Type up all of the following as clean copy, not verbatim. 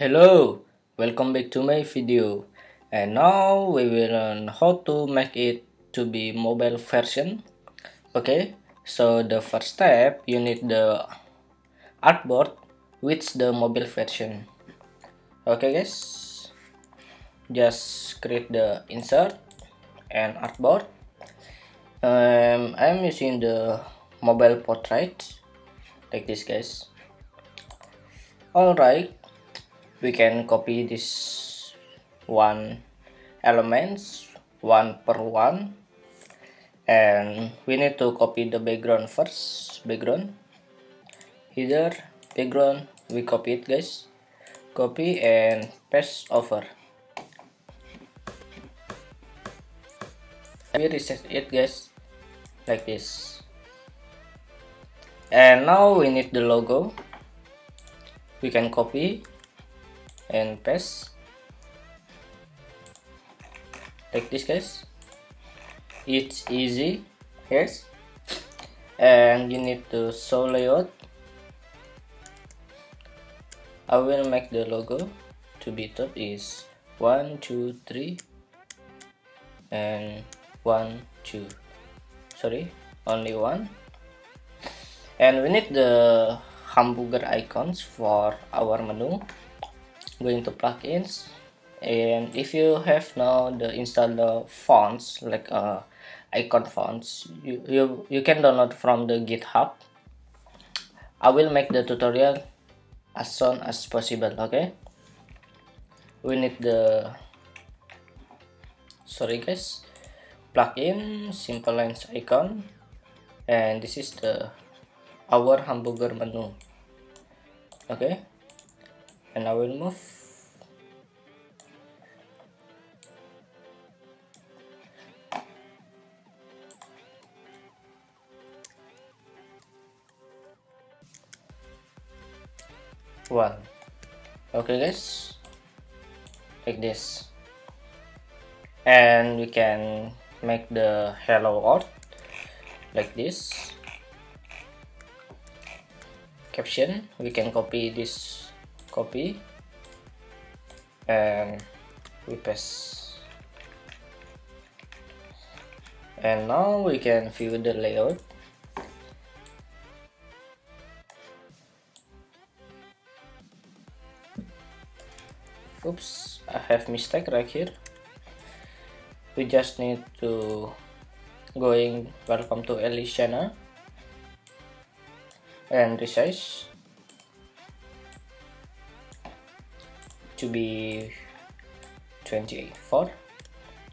Hello, welcome back to my video. And now we will learn how to make it to be mobile version. Okay, so the first step, you need the artboard with the mobile version. Okay guys, just create the insert and artboard. I'm using the mobile portrait like this guys. Alright, we can copy this one elements one per one, and we need to copy the background first. Background, either background, we copy it guys, copy and paste over. We reset it guys like this, and now we need the logo. We can copy and paste like this guys. It's easy yes. And you need to show layout. I will make the logo to be top is 1 2 3 and 1 2, sorry, only one. And we need the hamburger icons for our menu. Going to plugins, and if you have now the installer fonts like icon fonts, you can download from the GitHub. I will make the tutorial as soon as possible. Okay, we need the plugin simple lines icon, and this is the our hamburger menu. Okay. And I will move one. Okay guys, like this. And we can make the hello world like this. Caption, we can copy this, copy and we paste. And now we can view the layout. Oops, I have mistake right here. We just need to going welcome to Alice channel and resize to be 24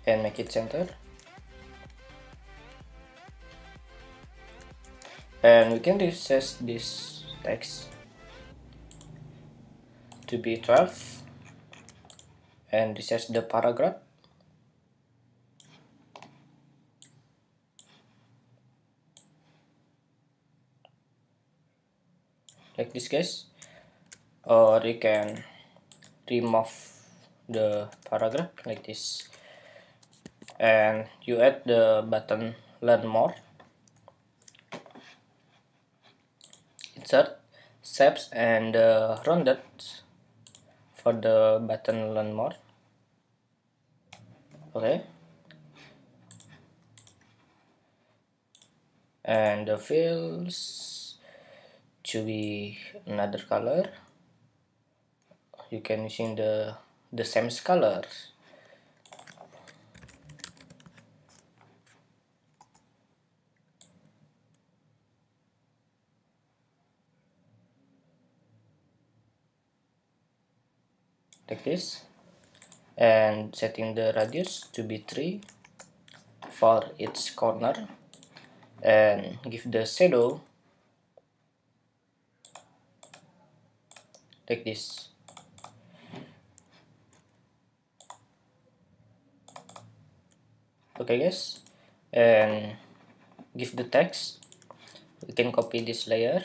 and make it center. And we can recess this text to be 12 and recess the paragraph. Like this guys, or you can remove the paragraph like this, and you add the button learn more, insert shapes and rounded for the button learn more. Okay, and the fields to be another color. You can using the same color. Like this, and setting the radius to be 3 for its corner, and give the shadow like this. Okay guys, and give the text. We can copy this layer,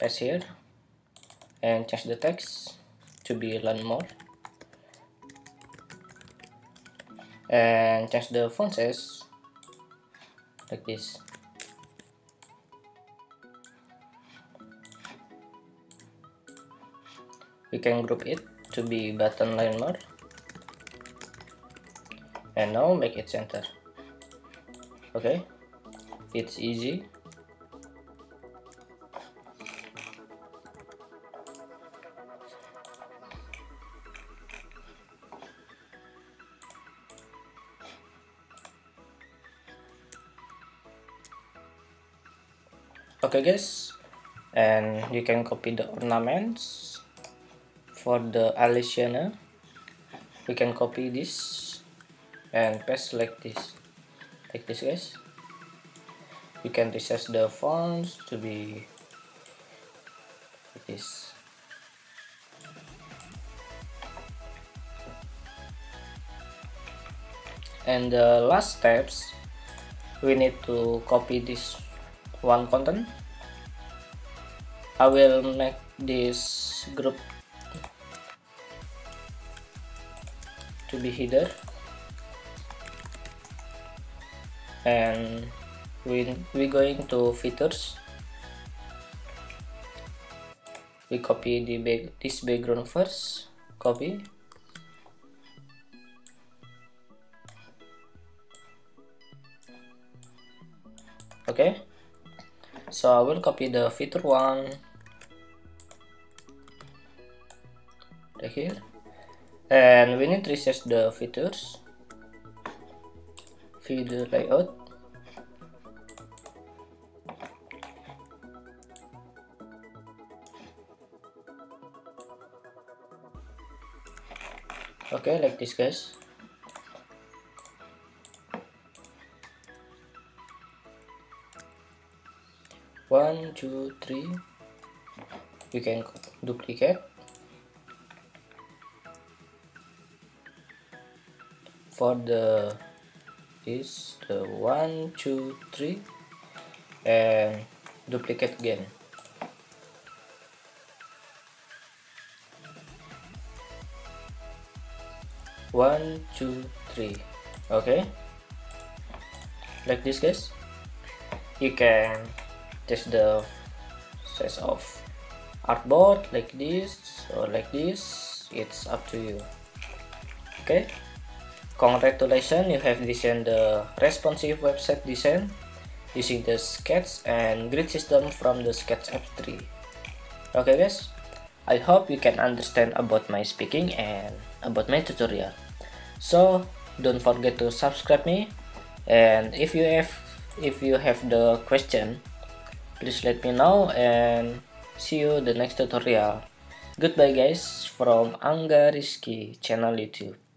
paste here, and change the text to be learn more, and change the font size like this. we can group it to be button line more, and now make it center. Okay, it's easy. Okay guys, and you can copy the ornaments. For the Aliciana, we can copy this and paste like this guys. You can resize the fonts to be like this. And the last steps, we need to copy this one content. I will make this group to be header, and we going to features. We copy the this background first, copy, okay. So I will copy the feature one right here, and we need to research the features, view the layout, okay, like this guys. One, two, three. You can duplicate for the is the 1, 2, 3, and duplicate again. One, two, three. Okay, like this guys. You can test the size of artboard like this or like this, it's up to you. Okay, congratulations, you have designed the responsive website design using the Sketch and grid system from the Sketch F3. Okay guys, I hope you can understand about my speaking and about my tutorial. So don't forget to subscribe me, and if you have the question, please let me know, and see you the next tutorial. Goodbye guys, from Angga Risky channel YouTube.